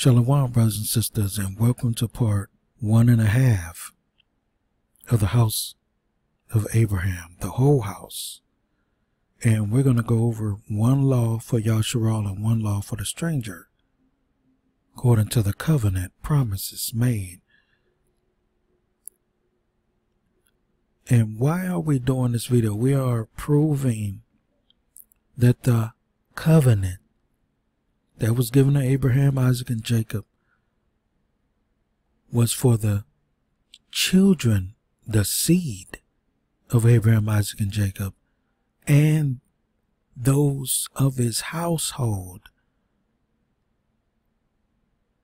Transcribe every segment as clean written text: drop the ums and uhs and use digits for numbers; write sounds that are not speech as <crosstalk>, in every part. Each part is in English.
Shalom, brothers and sisters, and welcome to part 1.5 of the house of Abraham, the whole house. And we're going to go over one law for Yasharal and one law for the stranger, according to the covenant promises made. And why are we doing this video? We are proving that the covenant that was given to Abraham, Isaac, and Jacob was for the children, the seed of Abraham, Isaac, and Jacob, and those of his household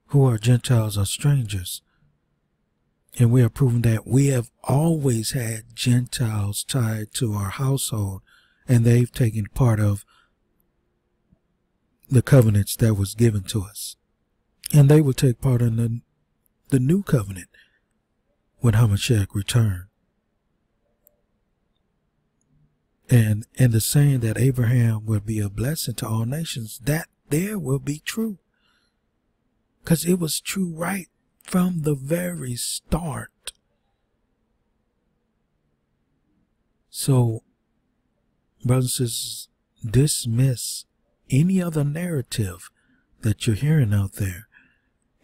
who are Gentiles or strangers. And we are proving that we have always had Gentiles tied to our household, and they've taken part of the covenants that was given to us, and they will take part in the new covenant when Hamashiach returned. And in the saying that Abraham will be a blessing to all nations, that there will be true, because it was true right from the very start. So, brothers and sisters, dismiss any other narrative that you're hearing out there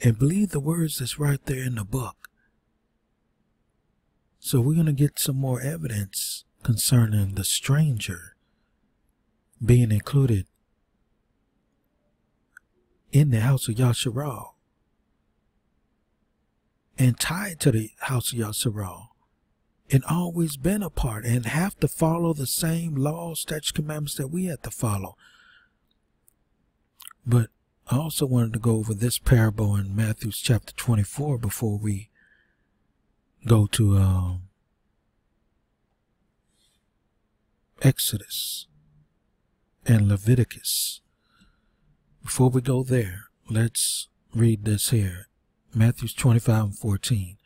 and believe the words that's right there in the book. So we're going to get some more evidence concerning the stranger being included in the house of Yasharal and tied to the house of Yasharal and always been a part and have to follow the same laws, statutes, commandments that we had to follow. But I also wanted to go over this parable in Matthew chapter 24 before we go to Exodus and Leviticus. Before we go there, let's read this here. Matthew 25:14.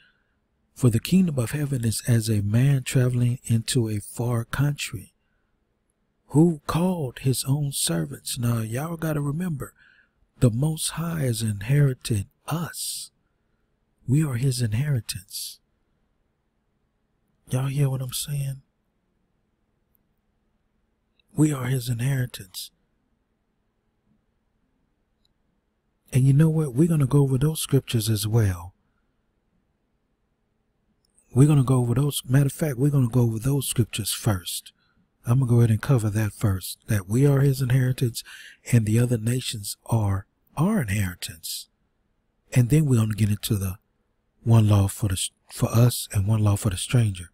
For the kingdom of heaven is as a man traveling into a far country, who called his own servants. Now, y'all got to remember, the Most High has inherited us. We are his inheritance. Y'all hear what I'm saying? We are his inheritance. And you know what? We're going to go over those scriptures as well. We're going to go over those. Matter of fact, we're going to go over those scriptures first. I'm going to go ahead and cover that first, that we are his inheritance and the other nations are our inheritance. And then we're going to get into the one law for us and one law for the stranger.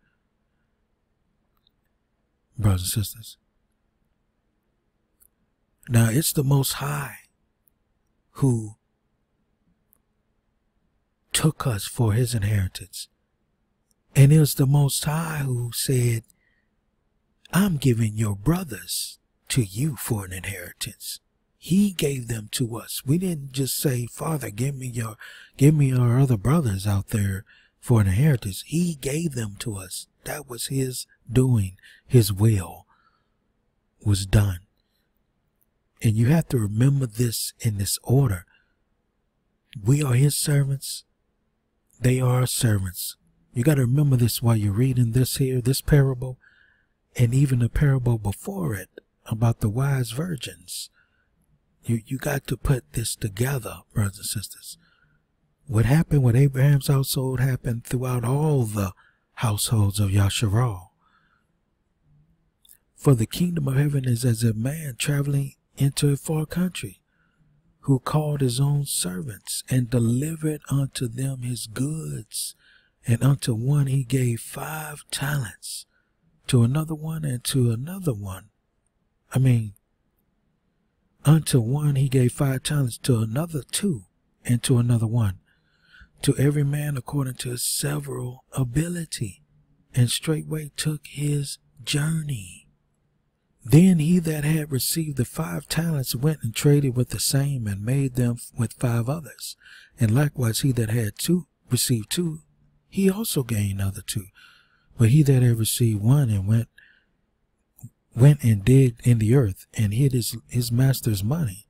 Brothers and sisters, now it's the Most High who took us for his inheritance. And it was the Most High who said, I'm giving your brothers to you for an inheritance. He gave them to us. We didn't just say, Father, give me our other brothers out there for an inheritance. He gave them to us. That was his doing. His will was done. And you have to remember this in this order. We are his servants. They are our servants. You got to remember this while you're reading this here, this parable. And even the parable before it about the wise virgins. You got to put this together, brothers and sisters. What happened with Abraham's household happened throughout all the households of Yasharal. For the kingdom of heaven is as a man traveling into a far country, who called his own servants and delivered unto them his goods. And unto one he gave 5 talents. To another one, and to another one. I mean, unto one he gave 5 talents, to another 2, and to another 1. To every man according to his several ability, and straightway took his journey. Then he that had received the 5 talents went and traded with the same, and made them with 5 others. And likewise he that had 2 received 2, he also gained other 2. But he that had received 1 and went and digged in the earth and hid his master's money.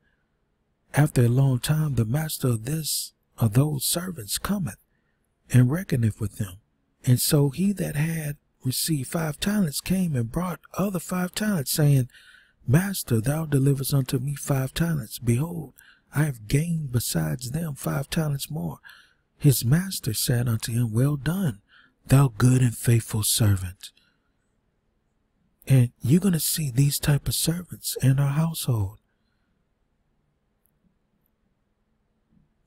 After a long time the master of this of those servants cometh, and reckoneth with them. And so he that had received 5 talents came and brought other 5 talents, saying, Master, thou deliverest unto me 5 talents. Behold, I have gained besides them 5 talents more. His master said unto him, Well done, thou good and faithful servant. And you're going to see these type of servants in our household.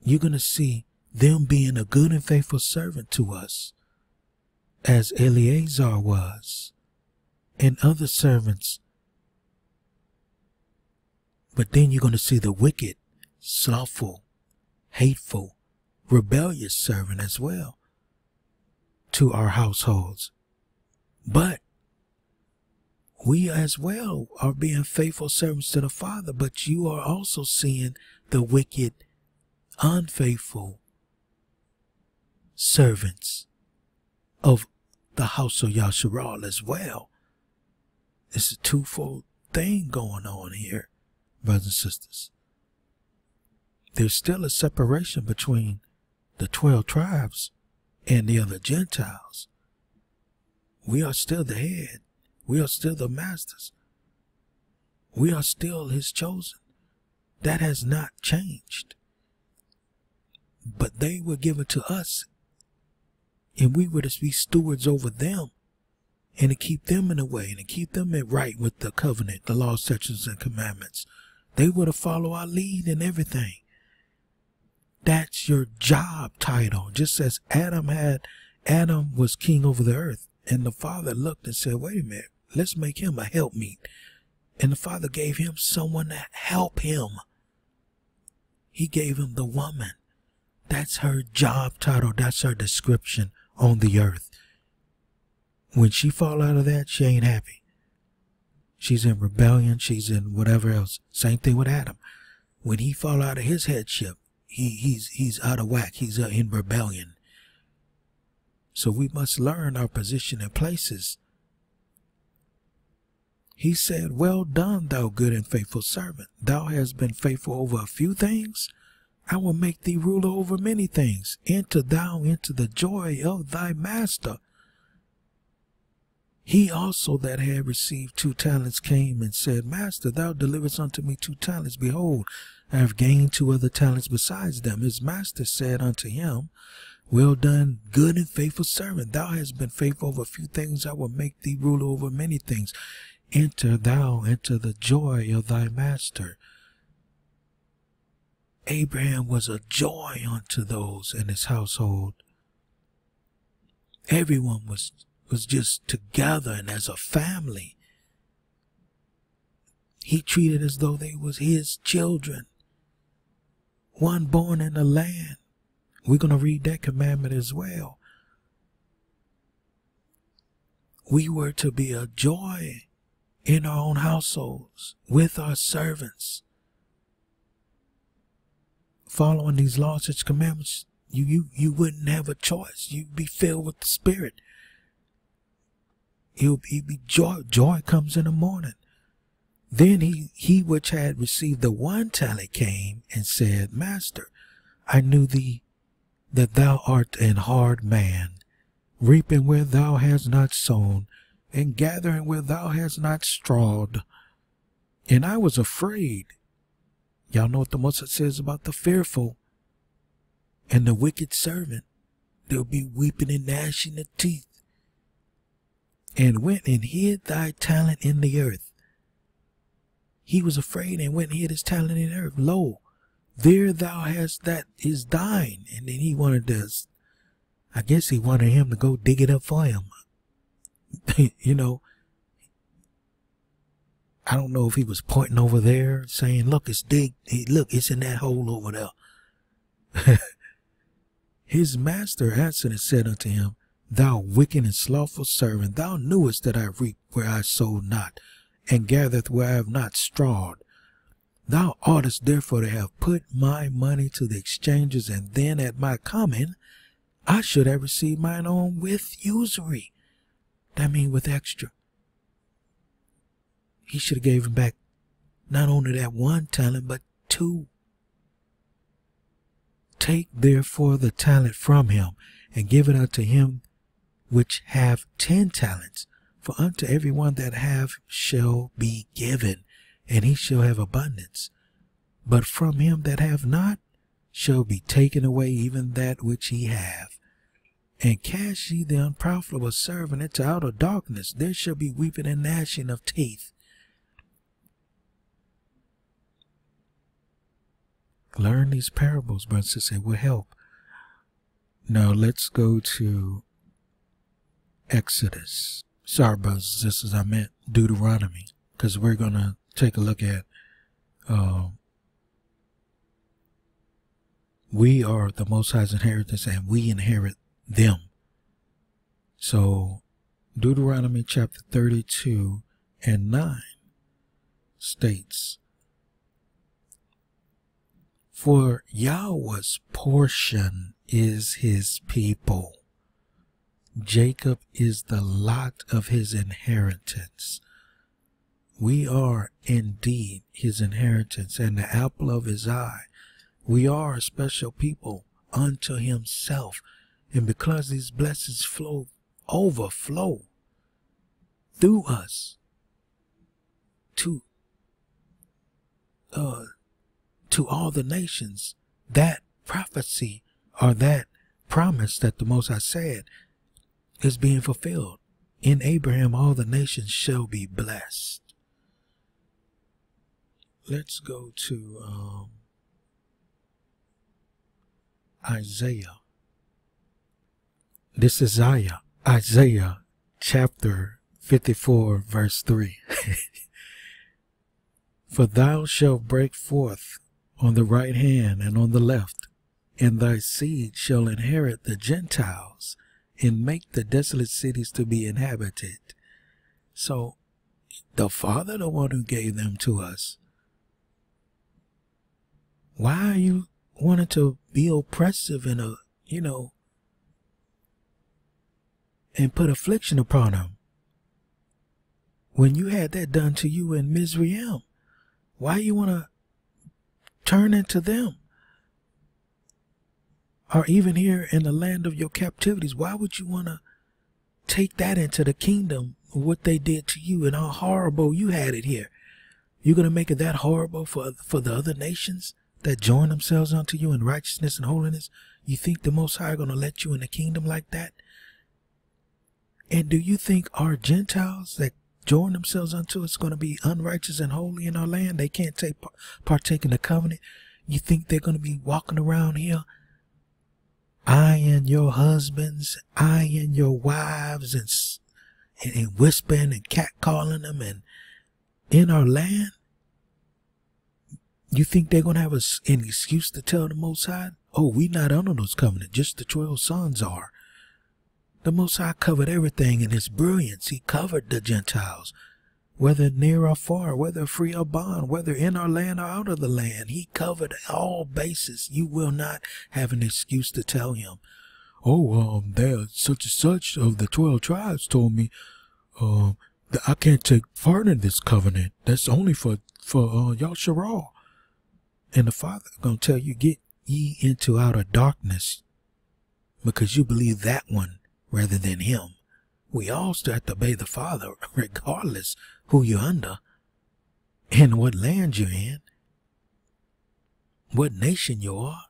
You're going to see them being a good and faithful servant to us, as Eleazar was, and other servants. But then you're going to see the wicked, slothful, hateful, rebellious servant as well to our households. But we as well are being faithful servants to the Father, but you are also seeing the wicked, unfaithful servants of the house of Yasharal as well. It's a twofold thing going on here, brothers and sisters. There's still a separation between the 12 tribes and the other Gentiles. We are still the head. We are still the masters. We are still his chosen. That has not changed. But they were given to us, and we were to be stewards over them, and to keep them in the way, and to keep them at right with the covenant, the law, sections, and commandments. They were to follow our lead in everything. That's your job title. Just as Adam was king over the earth, and the Father looked and said, wait a minute, let's make him a helpmeet. And the Father gave him someone to help him. He gave him the woman. That's her job title. That's her description on the earth. When she fall out of that, she ain't happy. She's in rebellion. She's in whatever else. Same thing with Adam. When he fall out of his headship, he's out of whack. He's in rebellion. So we must learn our position and places. He said, well done, thou good and faithful servant. Thou hast been faithful over a few things. I will make thee ruler over many things. Enter thou into the joy of thy master. He also that had received 2 talents came and said, Master, thou deliverest unto me 2 talents. Behold, I have gained 2 other talents besides them. His master said unto him, Well done, good and faithful servant. Thou hast been faithful over a few things. I will make thee ruler over many things. Enter thou into the joy of thy master. Abraham was a joy unto those in his household. Everyone was just together and as a family. He treated as though they was his children, one born in the land. We're going to read that commandment as well. We were to be a joy in our own households, with our servants. Following these laws and commandments, you wouldn't have a choice. You'd be filled with the Spirit. It'd be joy. Joy comes in the morning. Then he which had received the 1 talent came and said, Master, I knew thee, that thou art an hard man, reaping where thou hast not sown, and gathering where thou hast not strawed. And I was afraid. Y'all know what the Moses says about the fearful and the wicked servant. There'll be weeping and gnashing of teeth. And went and hid thy talent in the earth. He was afraid and went and hid his talent in the earth. Lo, there thou hast that is thine. And then he wanted to, I guess he wanted him to go dig it up for him. You know, I don't know if he was pointing over there saying, look, it's dig. Look, it's in that hole over there. His master answered and said unto him, Thou wicked and slothful servant, thou knewest that I reap where I sowed not, and gathereth where I have not strawed. Thou oughtest therefore to have put my money to the exchangers, and then at my coming, I should have received mine own with usury. That means with extra. He should have gave him back not only that 1 talent, but 2 Take therefore the talent from him, and give it unto him which have 10 talents. For unto every one that have shall be given, and he shall have abundance. But from him that have not shall be taken away even that which he hath. And cast ye the unprofitable servant into outer darkness. There shall be weeping and gnashing of teeth. Learn these parables, brothers and sisters. It will help. Now let's go to Exodus. Sorry, brothers and sisters, I meant Deuteronomy, because we're going to take a look at we are the Most High's inheritance, and we inherit them. So Deuteronomy chapter 32 and 9 states, for Yahweh's portion is his people. Jacob is the lot of his inheritance. We are indeed his inheritance and the apple of his eye. We are a special people unto himself. And because these blessings flow, overflow through us to all the nations, that prophecy or that promise that the Most High said is being fulfilled. In Abraham all the nations shall be blessed. Let's go to Isaiah. This is Isaiah chapter 54 verse 3. For thou shalt break forth on the right hand and on the left, and thy seed shall inherit the Gentiles, and make the desolate cities to be inhabited. So the Father, the one who gave them to us, why are you wanting to be oppressive and and put affliction upon them when you had that done to you in Mizraim? Why you want to turn into them? Or even here in the land of your captivities, why would you want to take that into the kingdom, what they did to you and how horrible you had it here? You're going to make it that horrible for the other nations that join themselves unto you in righteousness and holiness? You think the Most High going to let you in the kingdom like that? And do you think our Gentiles that join themselves unto us going to be unrighteous and holy in our land? They can't take partake in the covenant. You think they're going to be walking around here, I and your husbands, I and your wives, and whispering and catcalling them and in our land? You think they're going to have an excuse to tell the Most High, oh, we not under those covenants, just the 12 sons are. The Most High covered everything in his brilliance. He covered the Gentiles, whether near or far, whether free or bond, whether in our land or out of the land. He covered all bases. You will not have an excuse to tell him, oh, there such and such of the 12 tribes told me that I can't take part in this covenant. That's only for Yasharal. And the Father going to tell you, get ye into outer darkness, because you believe that one rather than him. We all still have to obey the Father, regardless who you're under and what land you're in, what nation you are.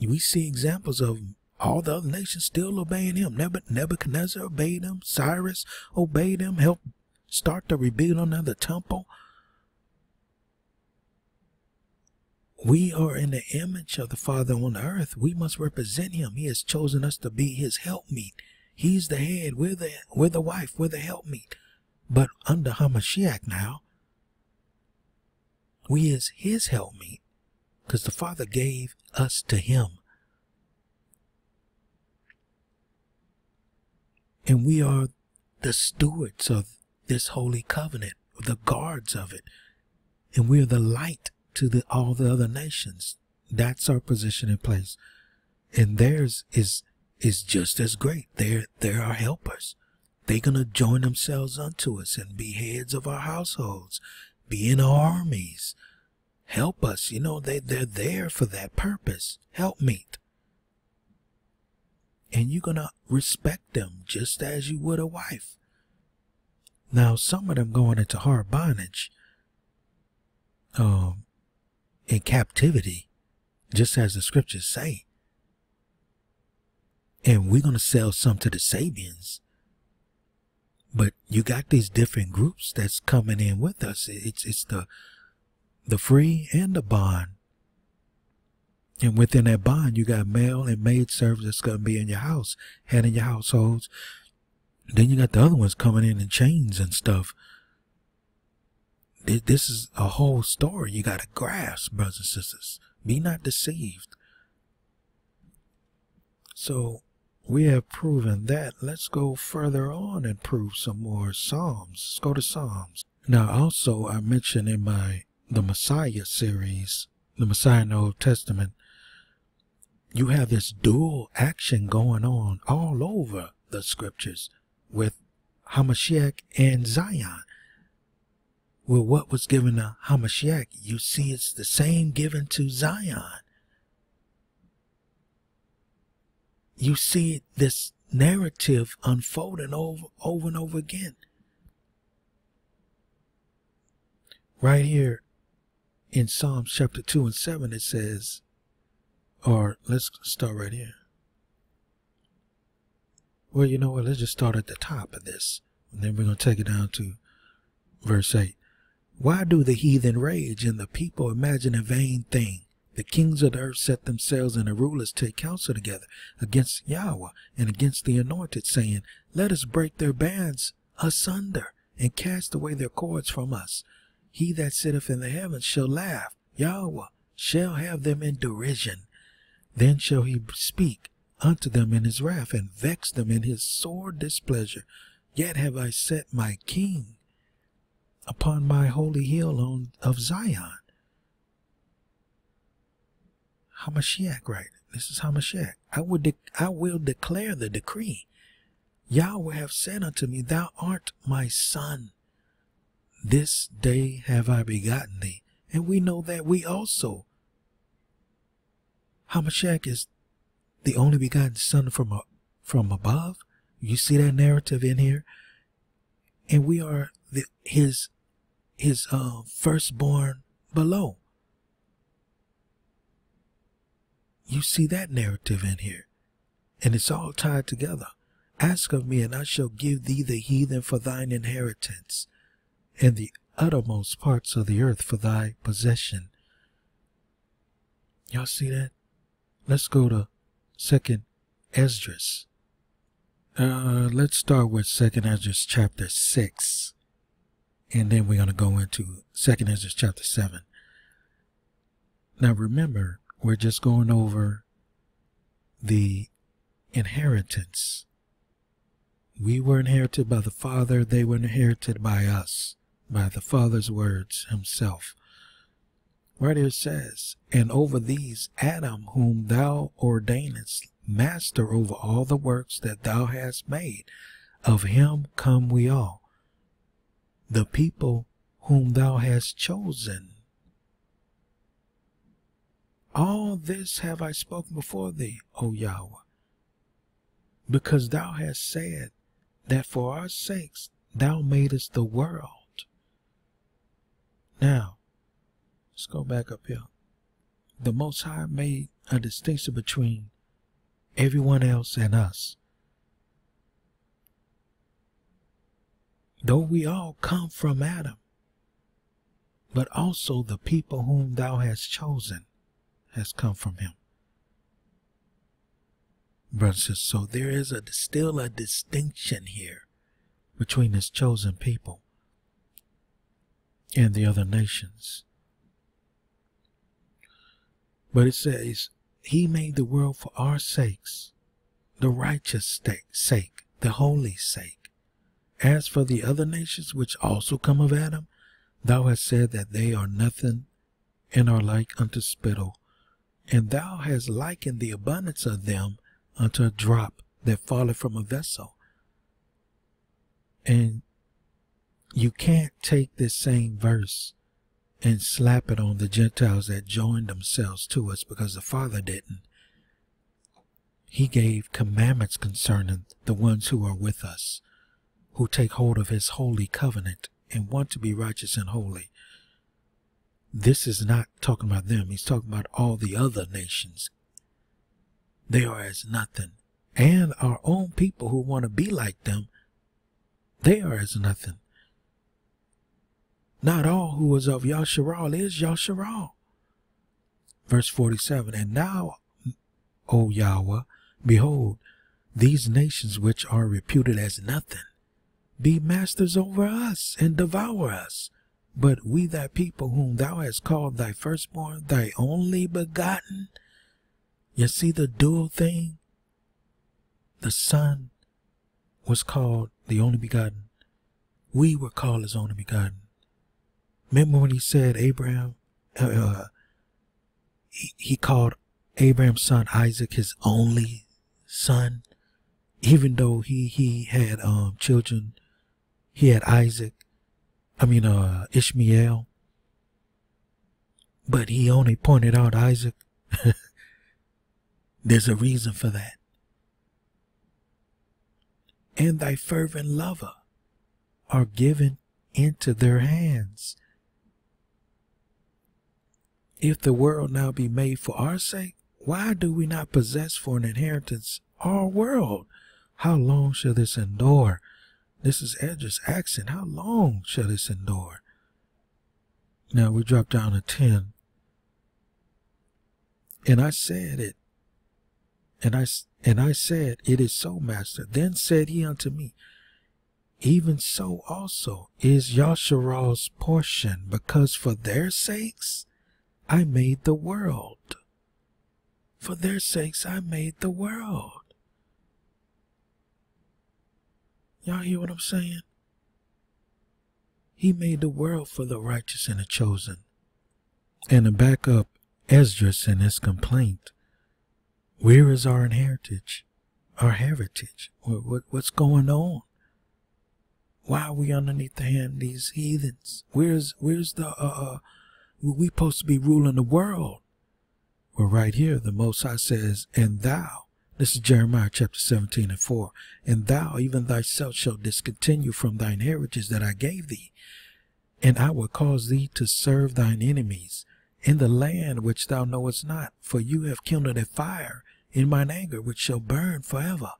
We see examples of all the other nations still obeying him. Nebuchadnezzar obeyed him. Cyrus obeyed him, helped start the rebuilding of the temple. We are in the image of the Father on earth. We must represent him. He has chosen us to be his helpmeet. He's the head, we're the wife, we're the helpmeet. But under Hamashiach now, we is his helpmeet, because the Father gave us to him. And we are the stewards of this holy covenant, the guards of it. And we are the light to all the other nations. That's our position in place. And theirs is just as great. They're our helpers. They're going to join themselves unto us and be heads of our households, be in our armies, help us. They're there for that purpose. helpmate. And you're going to respect them just as you would a wife. Now, some of them going into hard bondage, in captivity, just as the scriptures say. And we're going to sell some to the Sabians. But you got these different groups that's coming in with us. It's the free and the bond. And within that bond, you got male and maid servants that's going to be in your house, handling your households. Then you got the other ones coming in chains and stuff. This is a whole story you got to grasp, brothers and sisters. Be not deceived. So we have proven that. Let's go further on and prove some more Psalms. Let's go to Psalms. Now, also, I mentioned in the Messiah series, the Messiah in the Old Testament, you have this dual action going on all over the scriptures with Hamashiach and Zion. With what was given to Hamashiach, you see it's the same given to Zion. You see this narrative unfolding over and over again. Right here in Psalms chapter 2 and 7, it says, or let's start right here. Well, you know what? Let's just start at the top of this. And then we're going to take it down to verse 8. Why do the heathen rage and the people imagine a vain thing? The kings of the earth set themselves and the rulers take counsel together against Yahweh and against the anointed, saying, let us break their bands asunder and cast away their cords from us. He that sitteth in the heavens shall laugh. Yahweh shall have them in derision. Then shall he speak unto them in his wrath, and vex them in his sore displeasure. Yet have I set my king upon my holy hill of Zion. Hamashiach, right? This is Hamashiach. I will declare the decree. Yahweh have said unto me, thou art my son. This day have I begotten thee. And we know that we also, Hamashiach is the only begotten son from above. You see that narrative in here, and we are his firstborn below. You see that narrative in here, and it's all tied together. Ask of me, and I shall give thee the heathen for thine inheritance, and the uttermost parts of the earth for thy possession. Y'all see that? Let's go to Second Esdras. Let's start with Second Esdras chapter 6, and then we're going to go into Second Esdras chapter 7. Now remember, we're just going over the inheritance. We were inherited by the Father; they were inherited by us, by the Father's words himself. Right here it says, and over these Adam, whom thou ordainest master over all the works that thou hast made, of him come we all, the people whom thou hast chosen. All this have I spoken before thee, O Yahweh, because thou hast said that for our sakes thou madest the world. Now, let's go back up here. The Most High made a distinction between everyone else and us. Though we all come from Adam, but also the people whom thou hast chosen has come from him. Brothers, so there is still a distinction here between his chosen people and the other nations. But it says, he made the world for our sakes, the righteous sake, the holy sake. As for the other nations which also come of Adam, thou hast said that they are nothing and are like unto spittle. And thou hast likened the abundance of them unto a drop that falleth from a vessel. And you can't take this same verse and slap it on the Gentiles that joined themselves to us, because the Father didn't. He gave commandments concerning the ones who are with us, who take hold of his holy covenant and want to be righteous and holy. This is not talking about them. He's talking about all the other nations. They are as nothing. And our own people who want to be like them, they are as nothing. Not all who is of Yasharal is Yasharal. Verse 47, and now, O Yahweh, behold, these nations which are reputed as nothing, be masters over us and devour us. But we thy people whom thou hast called thy firstborn, thy only begotten. You see the dual thing? The Son was called the only begotten. We were called his only begotten. Remember when he said Abraham, he called Abraham's son Isaac his only son, even though he had children. He had Ishmael, but he only pointed out Isaac. There's a reason for that. And thy fervent lover are given into their hands. If the world now be made for our sake, why do we not possess for an inheritance our world? How long shall this endure? This is Esdras asking, how long shall this endure? Now we drop down to 10. And I said it. And I said, it is so, Master. Then said he unto me, even so also is Yasharal's portion, because for their sakes I made the world. For their sakes I made the world. Y'all hear what I'm saying? He made the world for the righteous and the chosen. And to back up Esdras in his complaint, where is our inheritance? Our heritage? What's going on? Why are we underneath the hand of these heathens? Where's the, we supposed to be ruling the world? Well, right here, the Most High says, and thou, this is Jeremiah chapter 17:4. And thou, even thyself, shalt discontinue from thine heritage that I gave thee. And I will cause thee to serve thine enemies in the land which thou knowest not. For you have kindled a fire in mine anger, which shall burn forever.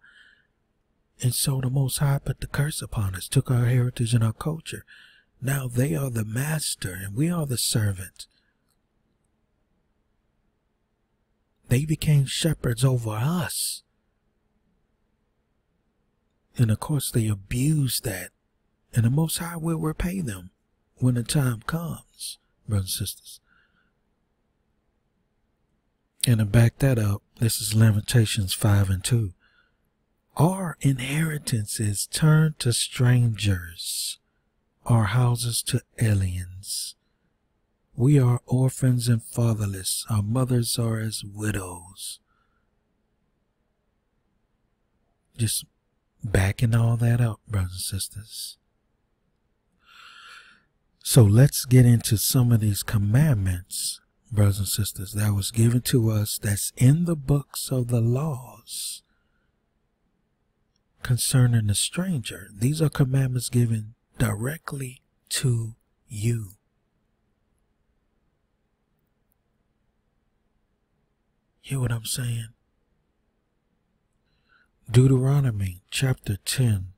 And so the Most High put the curse upon us, took our heritage and our culture. Now they are the master and we are the servant. They became shepherds over us. And of course they abused that. And the Most High will repay them when the time comes, brothers and sisters. And to back that up, this is Lamentations 5:2. Our inheritance is turned to strangers, our houses to aliens. We are orphans and fatherless. Our mothers are as widows. Just backing all that up, brothers and sisters. So let's get into some of these commandments, brothers and sisters, that was given to us, that's in the books of the laws concerning the stranger. These are commandments given directly to you. Hear what I'm saying? Deuteronomy chapter 10,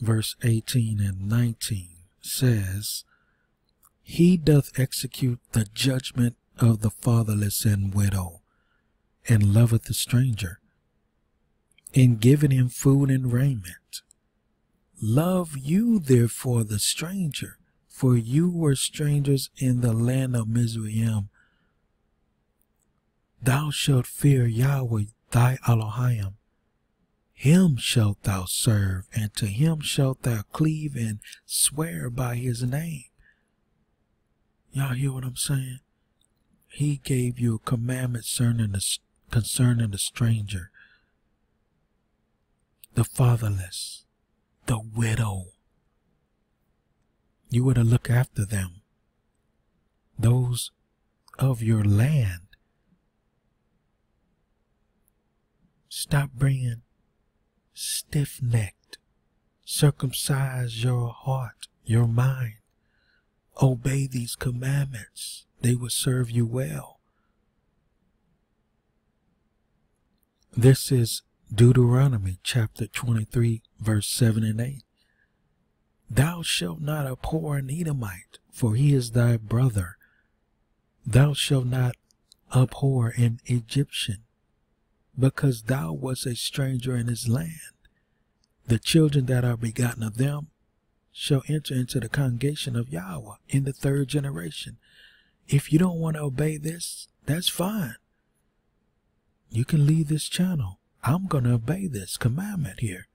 verse 18 and 19 says, he doth execute the judgment of the fatherless and widow, and loveth the stranger, in giving him food and raiment. Love you therefore the stranger, for you were strangers in the land of Mizraim. Thou shalt fear Yahweh thy Elohim. Him shalt thou serve, and to him shalt thou cleave and swear by his name. Y'all hear what I'm saying? He gave you a commandment concerning the stranger, the fatherless, the widow. You were to look after them. those of your land. Stop being stiff-necked. Circumcise your heart, your mind. Obey these commandments. They will serve you well. This is Deuteronomy chapter 23, verse 7 and 8. Thou shalt not abhor an Edomite, for he is thy brother. Thou shalt not abhor an Egyptian, because thou wast a stranger in his land. The children that are begotten of them shall enter into the congregation of Yahweh in the third generation. If you don't want to obey this, that's fine. You can leave this channel. I'm going to obey this commandment here.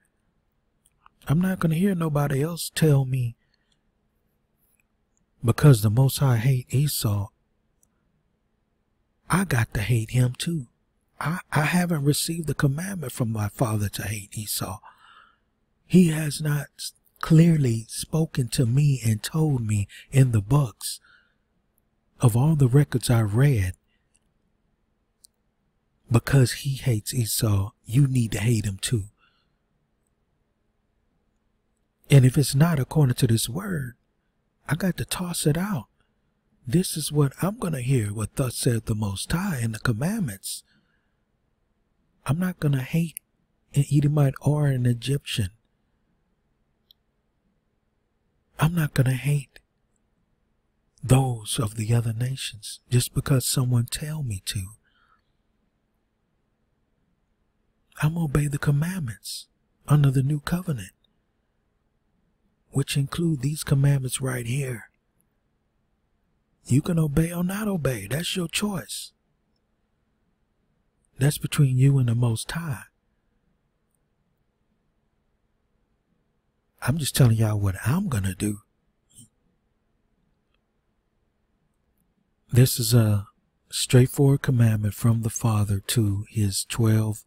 I'm not going to hear nobody else tell me, because the Most High hate Esau, I got to hate him too. I haven't received the commandment from my father to hate Esau. He has not clearly spoken to me and told me in the books. Of all the records I read, because he hates Esau, you need to hate him too. And if it's not according to this word, I got to toss it out. This is what I'm going to hear, what thus said the Most High in the commandments. I'm not going to hate an Edomite or an Egyptian. I'm not going to hate those of the other nations just because someone tell me to. I'm going to obey the commandments under the new covenant, which include these commandments right here. You can obey or not obey. That's your choice. That's between you and the Most High. I'm just telling y'all what I'm going to do. This is a straightforward commandment from the Father to his 12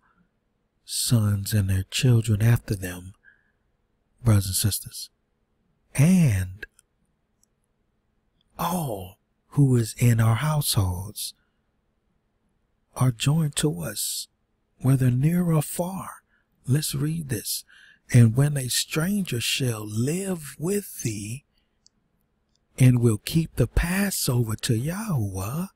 sons and their children after them, brothers and sisters, and all who is in our households are joined to us, whether near or far. Let's read this. And when a stranger shall live with thee, and will keep the Passover to Yahweh,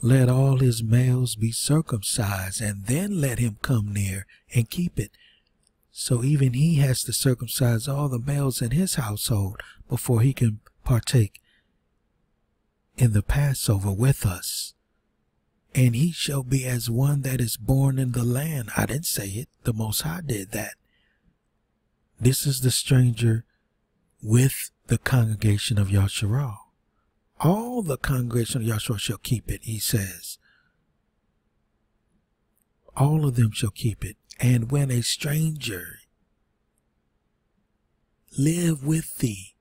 let all his males be circumcised, and then let him come near and keep it. So even he has to circumcise all the males in his household before he can partake in the Passover with us. And he shall be as one that is born in the land. I didn't say it. The Most High did that. This is the stranger with the congregation of Yasharal. All the congregation of Yasharal shall keep it, he says. All of them shall keep it. And when a stranger live with thee,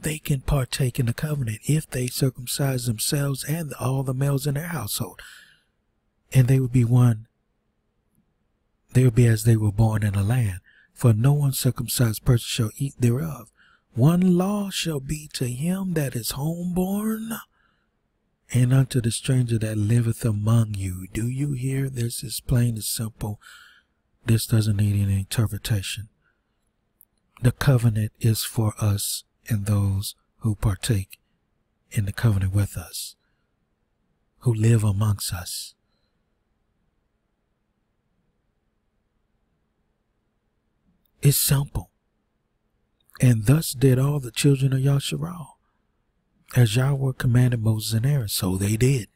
they can partake in the covenant if they circumcise themselves and all the males in their household. And they would be one. They would be as they were born in the land. For no uncircumcised person shall eat thereof. One law shall be to him that is homeborn, and unto the stranger that liveth among you. Do you hear? This is plain and simple. This doesn't need any interpretation. The covenant is for us and those who partake in the covenant with us, who live amongst us. It's simple. And thus did all the children of Yasharal, as Yahweh commanded Moses and Aaron. So they did.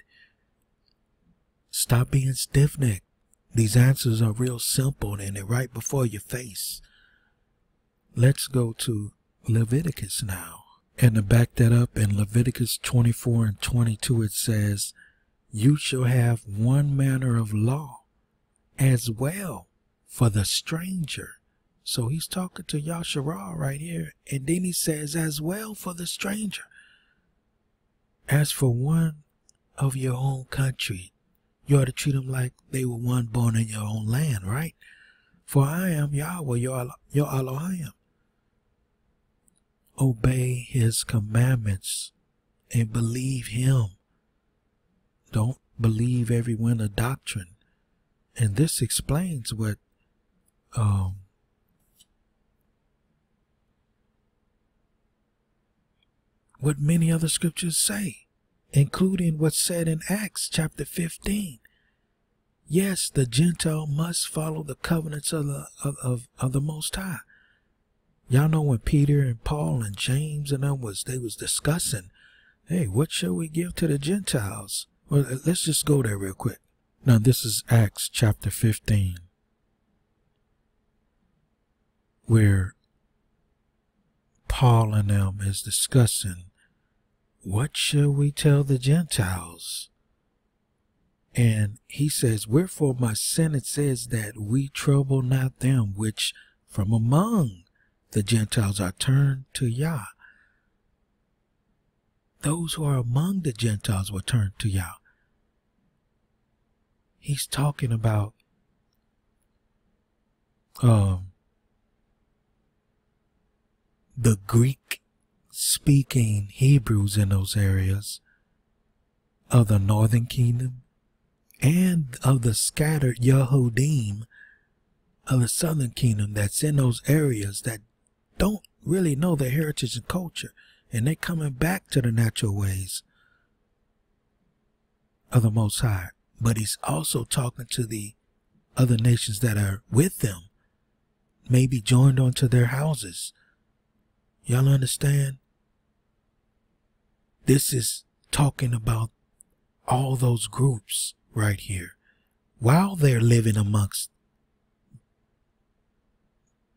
Stop being stiff-necked. These answers are real simple and they're right before your face. Let's go to Leviticus now. And to back that up, in Leviticus 24 and 22 it says, you shall have one manner of law as well for the stranger. So he's talking to Yasharal right here. And then he says, as well for the stranger, as for one of your own country, you ought to treat them like they were one born in your own land, right? For I am Yahweh, your Elohim. Obey his commandments and believe him. Don't believe every wind of doctrine. And this explains what many other scriptures say, including what's said in Acts chapter 15. Yes, the Gentile must follow the covenants of the Most High. Y'all know when Peter and Paul and James and them they was discussing, hey, what shall we give to the Gentiles? Well, let's just go there real quick. Now, this is Acts chapter 15, where Paul and them is discussing, what shall we tell the Gentiles? And he says, wherefore my Senate says that we trouble not them which from among the Gentiles are turned to Yah. Those who are among the Gentiles were turned to Yah. He's talking about the Greek-speaking Hebrews in those areas of the northern kingdom and of the scattered Yehudim of the southern kingdom that's in those areas that don't really know their heritage and culture. And they're coming back to the natural ways of the Most High. But he's also talking to the other nations that are with them, maybe joined onto their houses. Y'all understand? This is talking about all those groups right here. While they're living amongst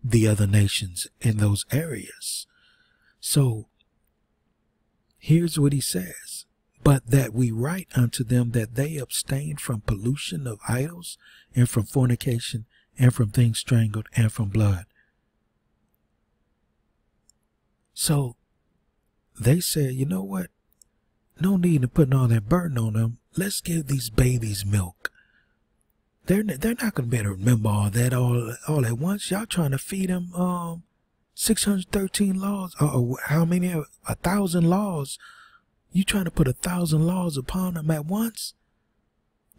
the other nations in those areas. So, here's what he says, but that we write unto them that they abstain from pollution of idols and from fornication and from things strangled and from blood. So they said, you know what? No need to put all that burden on them. Let's give these babies milk. They're not going to be able to remember all that all at once. Y'all trying to feed them 613 laws, or how many, 1,000 laws? You trying to put 1,000 laws upon them at once?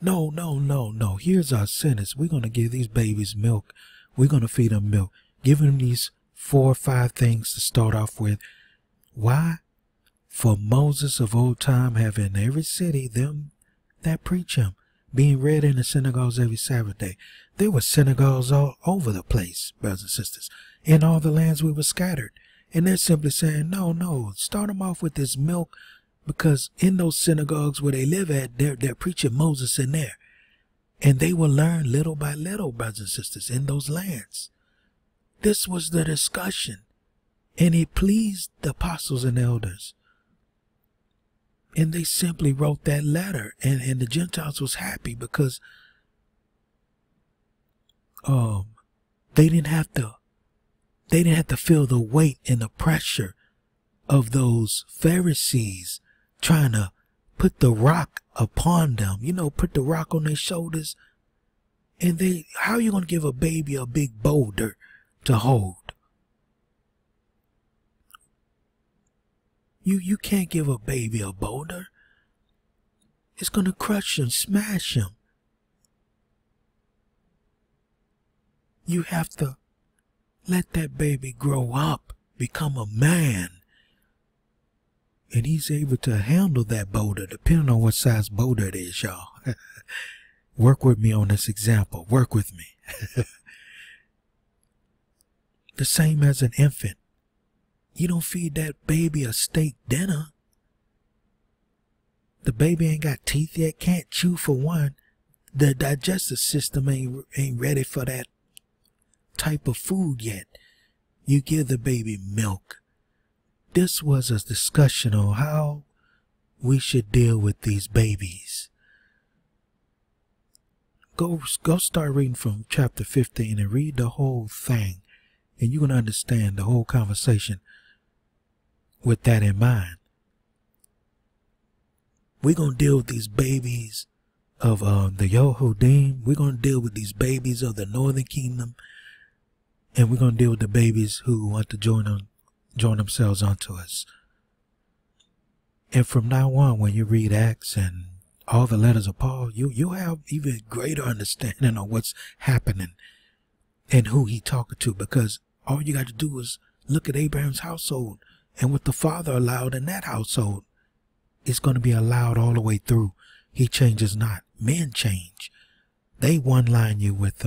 No, no, no, no. Here's our sentence. We're going to give these babies milk. We're going to feed them milk. Give them these 4 or 5 things to start off with. Why? For Moses of old time have in every city them that preach him, being read in the synagogues every Sabbath day. There were synagogues all over the place, brothers and sisters. In all the lands we were scattered. And they're simply saying, no, no, start them off with this milk, because in those synagogues where they live at, they're preaching Moses in there. And they will learn little by little, brothers and sisters, in those lands. This was the discussion. And it pleased the apostles and elders. And they simply wrote that letter. And the Gentiles was happy because they didn't have to. They didn't have to feel the weight and the pressure of those Pharisees trying to put the rock upon them. You know, put the rock on their shoulders. And they, how are you going to give a baby a big boulder to hold? You can't give a baby a boulder. It's going to crush him, smash him. You have to let that baby grow up, become a man. And he's able to handle that boulder, depending on what size boulder it is, y'all. Work with me on this example. Work with me. The same as an infant. You don't feed that baby a steak dinner. The baby ain't got teeth yet, can't chew for one. The digestive system ain't ready for that type of food yet. You give the baby milk. This was a discussion on how we should deal with these babies. Go start reading from chapter 15 and read the whole thing, and you're going to understand the whole conversation with that in mind. We're going to deal with these babies of the Yehudim. We're going to deal with these babies of the northern kingdom. And we're going to deal with the babies who want to join themselves onto us. And from now on, when you read Acts and all the letters of Paul, you have even greater understanding of what's happening and who he talking to, because all you got to do is look at Abraham's household and what the father allowed in that household. It's going to be allowed all the way through. He changes not. Men change. They one-line you with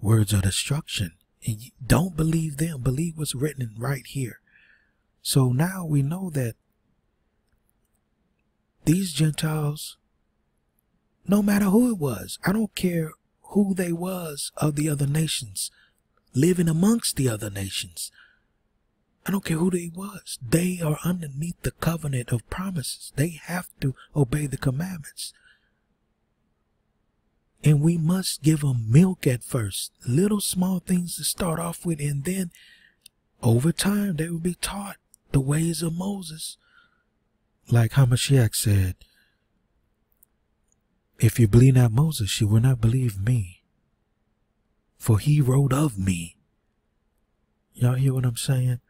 words of destruction. And you don't believe them. Believe what's written right here. So now we know that these Gentiles, no matter who it was, I don't care who they was of the other nations, living amongst the other nations. I don't care who they was. They are underneath the covenant of promises. They have to obey the commandments. And we must give them milk at first. Little small things to start off with. And then over time, they will be taught the ways of Moses. Like Hamashiach said, if you believe not Moses, you will not believe me. For he wrote of me. Y'all hear what I'm saying?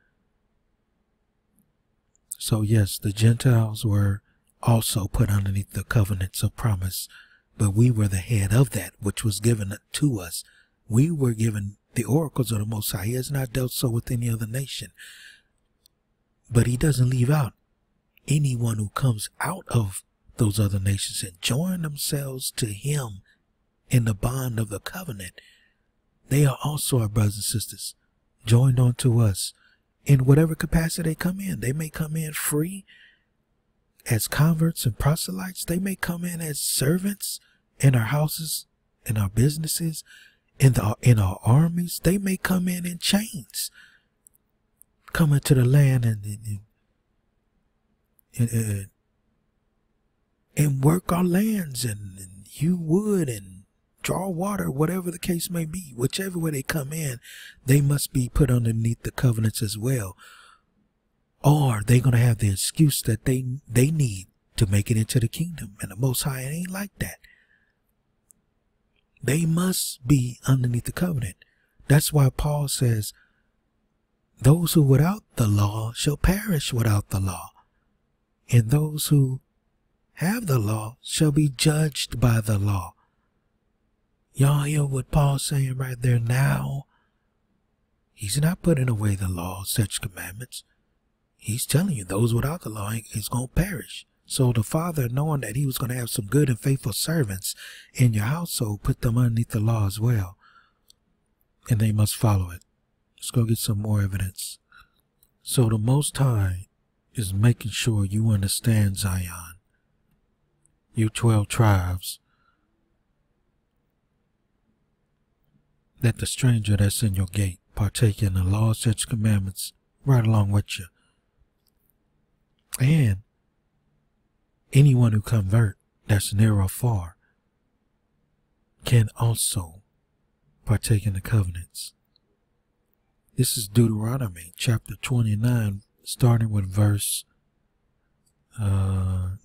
So yes, the Gentiles were also put underneath the covenants of promise, but we were the head of that, which was given to us. We were given the oracles of the Most High. He has not dealt so with any other nation. But he doesn't leave out anyone who comes out of those other nations and join themselves to him in the bond of the covenant. They are also our brothers and sisters, joined on to us. In whatever capacity they come in, they may come in free as converts and proselytes. They may come in as servants in our houses, in our businesses, in our armies. They may come in chains, come into the land and work our lands and hew wood and draw water, whatever the case may be. Whichever way they come in, they must be put underneath the covenants as well. Or they're going to have the excuse that they need to make it into the kingdom. And the Most High ain't like that. They must be underneath the covenant. That's why Paul says, those who without the law shall perish without the law. And those who have the law shall be judged by the law. Y'all hear what Paul's saying right there now? He's not putting away the law, such commandments. He's telling you those without the law is going to perish. So the Father, knowing that he was going to have some good and faithful servants in your household, put them underneath the law as well. And they must follow it. Let's go get some more evidence. So the Most High is making sure you understand, Zion. You 12 tribes. That the stranger that's in your gate partake in the law, such commandments, right along with you. And anyone who convert, that's near or far, can also partake in the covenants. This is Deuteronomy chapter 29, starting with verse 9.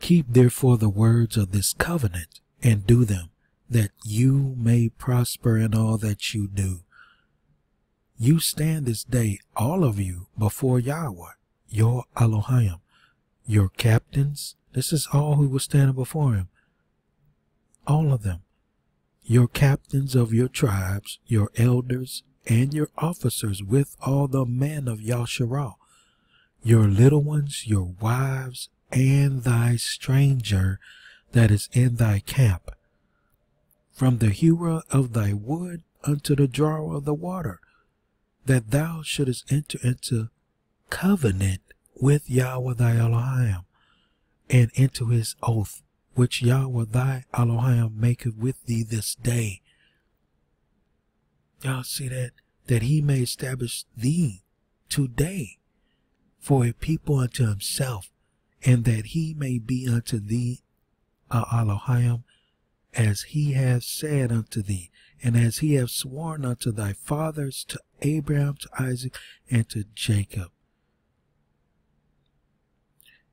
Keep therefore the words of this covenant and do them, that you may prosper in all that you do. You stand this day, all of you, before Yahweh, your Elohim, your captains. This is all who were standing before him. All of them. Your captains of your tribes, your elders, and your officers with all the men of Yasharal, your little ones, your wives, and thy stranger that is in thy camp, from the hewer of thy wood unto the drawer of the water, that thou shouldest enter into covenant with Yahweh thy Elohim, and into his oath, which Yahweh thy Elohim maketh with thee this day. Y'all see that? That he may establish thee today for a people unto himself, and that he may be unto thee Elohim, as he hath said unto thee, and as he hath sworn unto thy fathers, to Abraham, to Isaac, and to Jacob.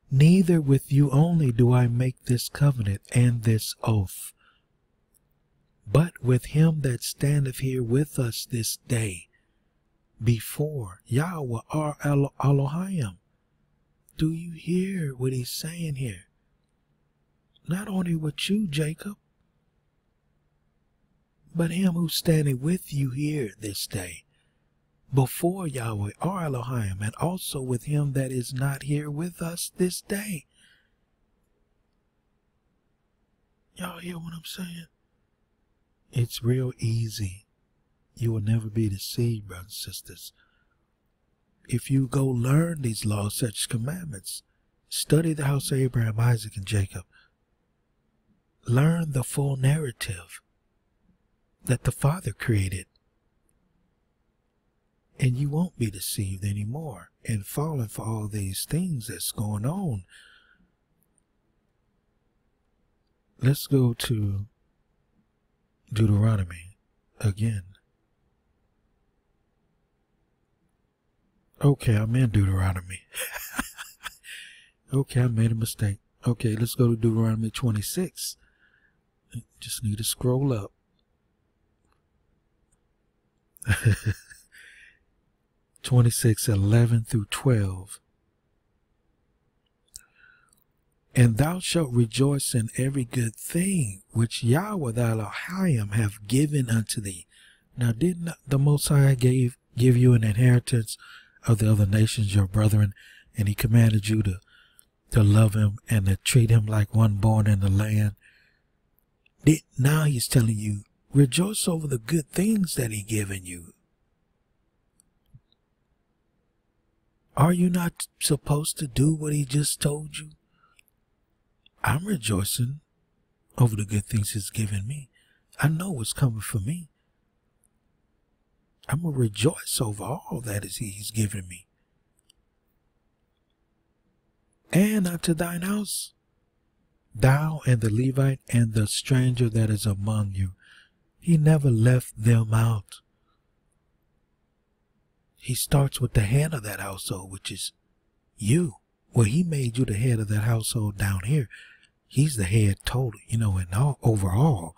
Neither with you only do I make this covenant and this oath, but with him that standeth here with us this day, before Yahweh or Elohim. Do you hear what he's saying here? Not only with you, Jacob, but him who's standing with you here this day, before Yahweh or Elohim, and also with him that is not here with us this day. Y'all hear what I'm saying? It's real easy. You will never be deceived, brothers and sisters. If you go learn these laws, such commandments, study the house of Abraham, Isaac, and Jacob. Learn the full narrative that the Father created, and you won't be deceived anymore and falling for all these things that's going on. Let's go to Deuteronomy again. Okay, I'm in Deuteronomy. Okay, I made a mistake. Okay, let's go to Deuteronomy 26. Just need to scroll up. <laughs> 26:11 through 12. And thou shalt rejoice in every good thing which Yahweh thy Elohim have given unto thee. Now, did not the Most High give you an inheritance of the other nations, your brethren, and he commanded you to love him and to treat him like one born in the land? Now he's telling you, rejoice over the good things that he given you. Are you not supposed to do what he just told you? I'm rejoicing over the good things he's given me. I know what's coming for me. I'm going to rejoice over all that is he's given me. And unto thine house, thou and the Levite and the stranger that is among you. He never left them out. He starts with the head of that household, which is you. Well, he made you the head of that household down here. He's the head total, you know, and all, overall.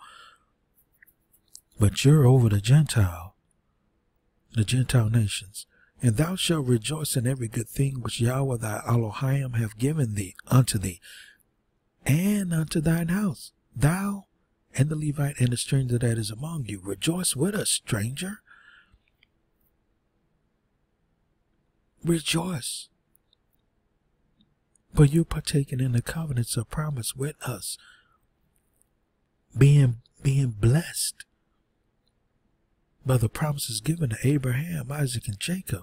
But you're over the Gentile nations. And thou shalt rejoice in every good thing which Yahweh thy Elohim have given thee unto thee, and unto thine house, thou and the Levite and the stranger that is among you. Rejoice with us, stranger. Rejoice. For you're partaking in the covenants of promise with us, being blessed by the promises given to Abraham, Isaac, and Jacob.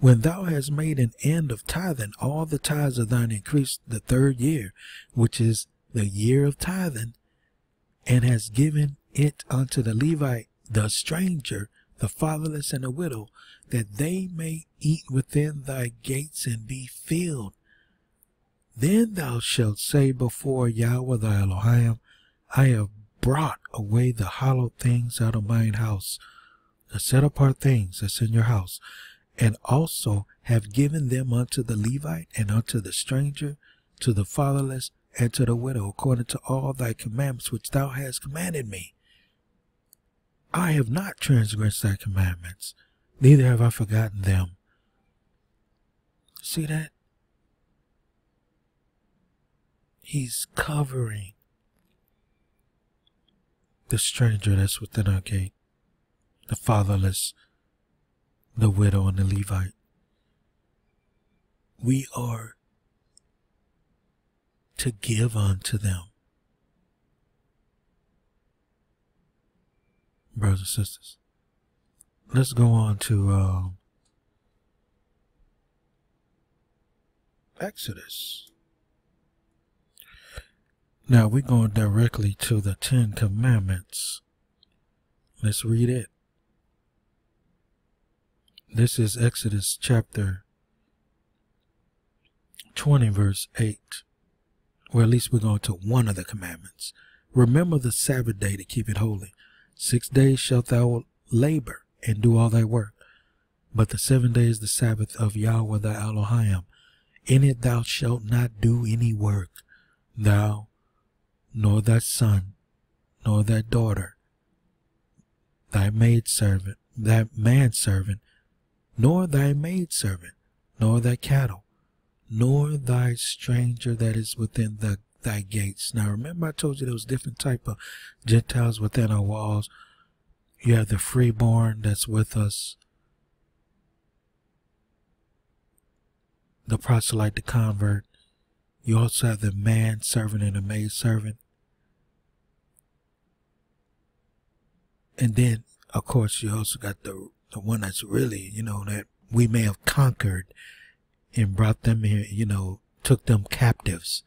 When thou hast made an end of tithing all the tithes of thine increase the third year, which is the year of tithing, and hast given it unto the Levite, the stranger, the fatherless, and the widow, that they may eat within thy gates and be filled, then thou shalt say before Yahweh thy Elohim, I have brought away the hollow things out of mine house, the set apart things that's in your house, and also have given them unto the Levite and unto the stranger, to the fatherless, and to the widow, according to all thy commandments which thou hast commanded me. I have not transgressed thy commandments, neither have I forgotten them. See that? He's covering the stranger that's within our gate, the fatherless, the widow, and the Levite. We are to give unto them. Brothers and sisters, let's go on to Exodus. Now we're going directly to the Ten Commandments. Let's read it. This is Exodus chapter 20, verse 8. Or at least we're going to one of the commandments. Remember the Sabbath day to keep it holy. 6 days shalt thou labor and do all thy work, but the 7 days the Sabbath of Yahweh thy Elohim. In it thou shalt not do any work, thou, nor thy son, nor thy daughter, thy maidservant, thy manservant, nor thy maidservant, nor thy cattle, nor thy stranger that is within thy gates. Now remember, I told you there was different type of Gentiles within our walls. You have the freeborn that's with us, the proselyte, the convert. You also have the man servant and the maid servant. And then, of course, you also got the one that's really, you know, that we may have conquered and brought them here, you know, took them captives.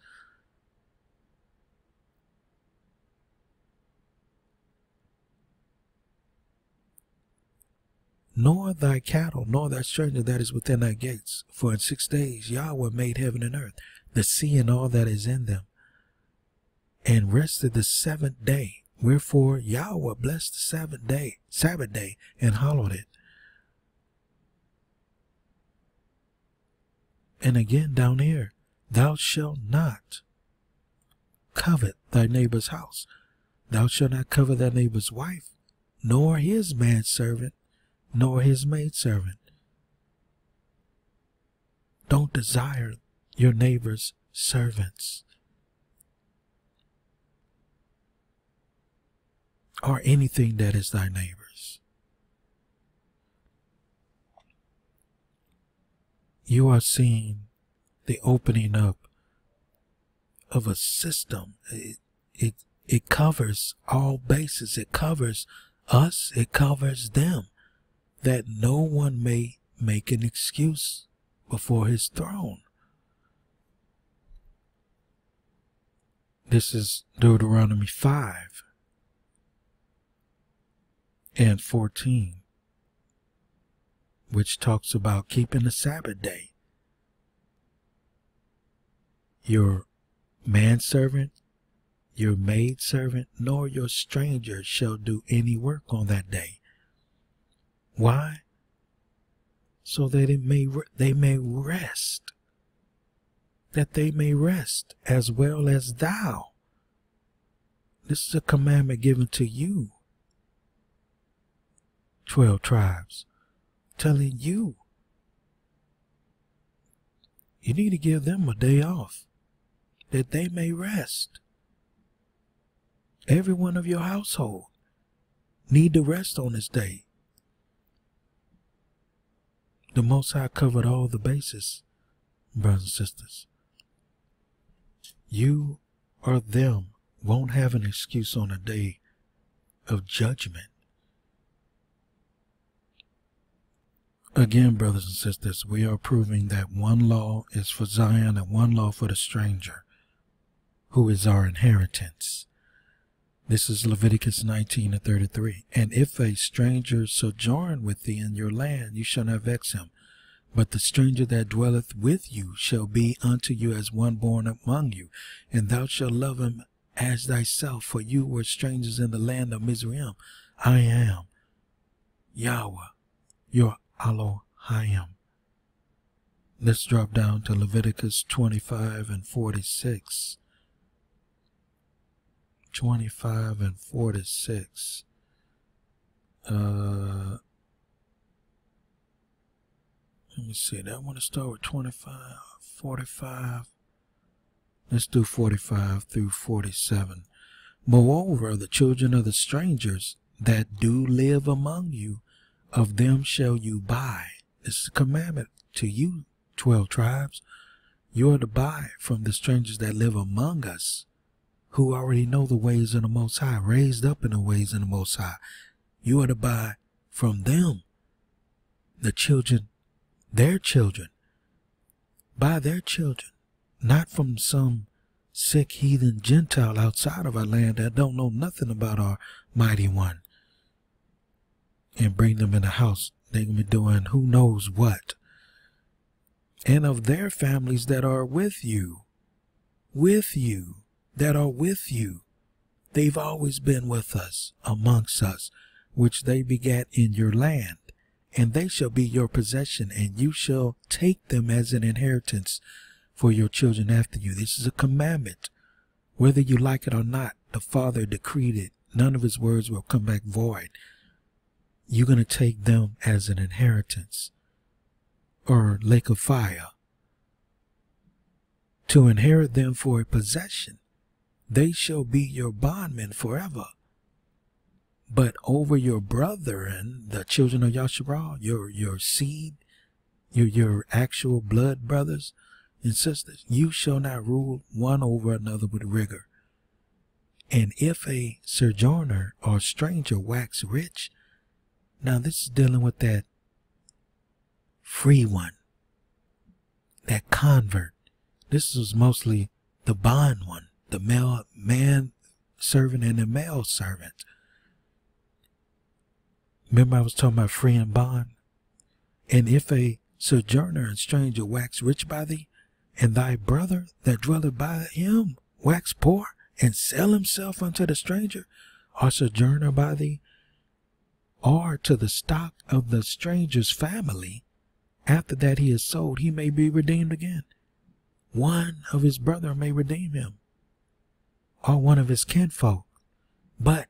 Nor thy cattle, nor thy stranger that is within thy gates. For in 6 days Yahweh made heaven and earth, the sea and all that is in them, and rested the seventh day. Wherefore Yahweh blessed the Sabbath day, and hallowed it. And again down here, thou shalt not covet thy neighbor's house. Thou shalt not covet thy neighbor's wife, nor his manservant, nor his maidservant. Don't desire your neighbor's servants or anything that is thy neighbor's. You are seeing the opening up of a system. It covers all bases. It covers us. It covers them. That no one may make an excuse before his throne. This is Deuteronomy 5 and 14, which talks about keeping the Sabbath day. Your manservant, your maidservant, nor your stranger shall do any work on that day. Why? So that they may rest, that they may rest as well as thou. This is a commandment given to you, 12 tribes, telling you, you need to give them a day off, that they may rest. Every one of your household need to rest on this day. The Most High covered all the bases, brothers and sisters. You or them won't have an excuse on a day of judgment. Again, brothers and sisters, we are proving that one law is for Zion and one law for the stranger, who is our inheritance. This is Leviticus 19:33. And if a stranger sojourn with thee in your land, you shall not vex him. But the stranger that dwelleth with you shall be unto you as one born among you, and thou shalt love him as thyself, for you were strangers in the land of Mizraim. I am Yahweh, your Elohim. Let's drop down to Leviticus 25 and 46. 25 and 46. Let me see. I want to start with 25, 45. Let's do 45 through 47. Moreover, the children of the strangers that do live among you, of them shall you buy. This is a commandment to you, 12 tribes. You are to buy from the strangers that live among us, who already know the ways of the Most High, raised up in the ways of the Most High. You are to buy from them, the children, their children, buy their children, not from some sick heathen Gentile outside of our land that don't know nothing about our mighty one, and bring them in the house. They're going to be doing who knows what. And of their families that are with you. They've always been with us, amongst us, which they begat in your land, and they shall be your possession, and you shall take them as an inheritance for your children after you. This is a commandment. Whether you like it or not, the Father decreed it. None of his words will come back void. You're going to take them as an inheritance. or lake of fire, to inherit them for a possession. They shall be your bondmen forever. But over your brethren, the children of Yasharal, your seed, your actual blood brothers and sisters, you shall not rule one over another with rigor. And if a sojourner or stranger wax rich, now this is dealing with that free one, that convert. This is mostly the bond one, the male man servant and the male servant. Remember I was talking about free and bond? And if a sojourner and stranger wax rich by thee, and thy brother that dwelleth by him wax poor, and sell himself unto the stranger or sojourner by thee, or to the stock of the stranger's family, after that he is sold, he may be redeemed again. One of his brethren may redeem him, or one of his kinfolk. But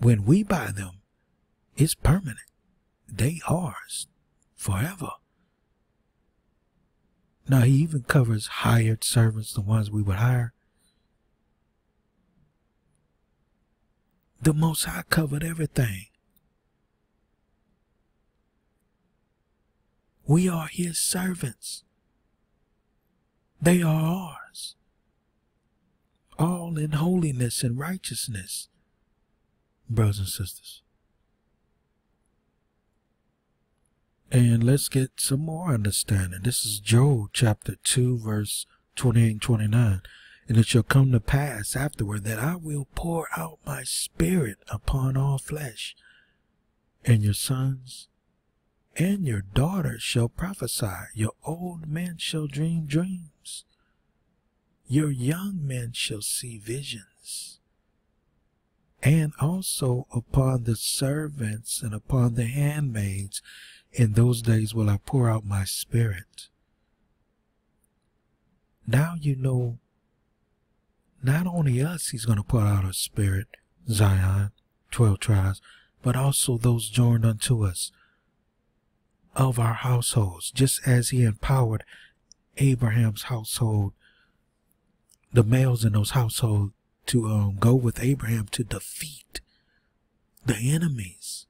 when we buy them, it's permanent. They ours forever. Now he even covers hired servants, the ones we would hire. The Most High covered everything. We are his servants. They are ours. All in holiness and righteousness, brothers and sisters. And let's get some more understanding. This is Job chapter 2, verse 28 and 29. And it shall come to pass afterward that I will pour out my spirit upon all flesh, and your sons and your daughters shall prophesy, your old men shall dream dreams, your young men shall see visions, and also upon the servants and upon the handmaids. In those days will I pour out my spirit. Now you know, not only us he's going to pour out our spirit, Zion, 12 tribes, but also those joined unto us of our households, just as he empowered Abraham's household, the males in those households, to go with Abraham to defeat the enemies,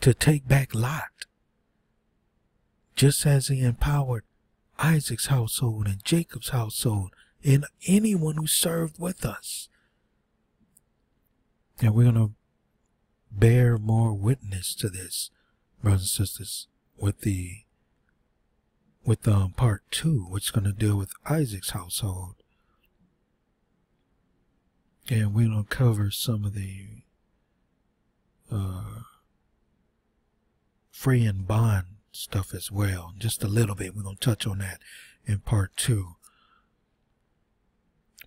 to take back Lot, just as he empowered Isaac's household and Jacob's household and anyone who served with us. And we're going to bear more witness to this, brothers and sisters, with the part 2, which is going to deal with Isaac's household. And we're going to cover some of the free and bond stuff as well, just a little bit. We're going to touch on that in part 2.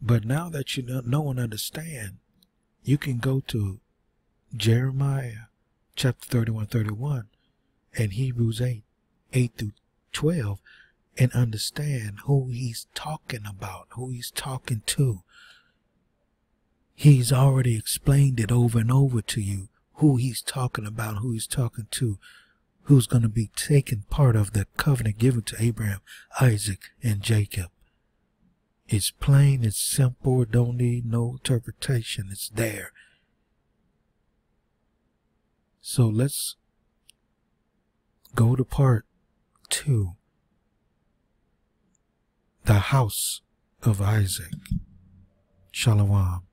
But now that you know and understand, you can go to Jeremiah chapter 31 and Hebrews 8 through 12 and understand who he's talking about, who he's talking to. He's already explained it over and over to you, who he's talking about, who he's talking to, who's going to be taking part of the covenant given to Abraham, Isaac, and Jacob. It's plain, it's simple, don't need no interpretation, it's there. So let's go to part 2, the house of Isaac. Shalom.